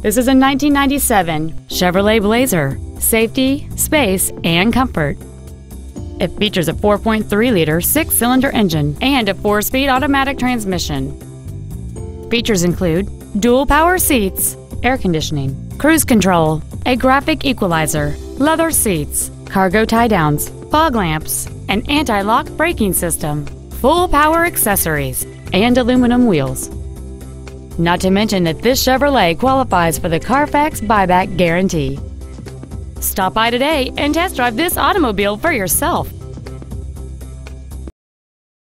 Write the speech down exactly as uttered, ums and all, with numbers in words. This is a nineteen ninety-seven Chevrolet Blazer. Safety, space, and comfort. It features a four point three liter six-cylinder engine and a four-speed automatic transmission. Features include dual power seats, air conditioning, cruise control, a graphic equalizer, leather seats, cargo tie-downs, fog lamps, an anti-lock braking system, full power accessories, and aluminum wheels. Not to mention that this Chevrolet qualifies for the Carfax buyback guarantee. Stop by today and test drive this automobile for yourself.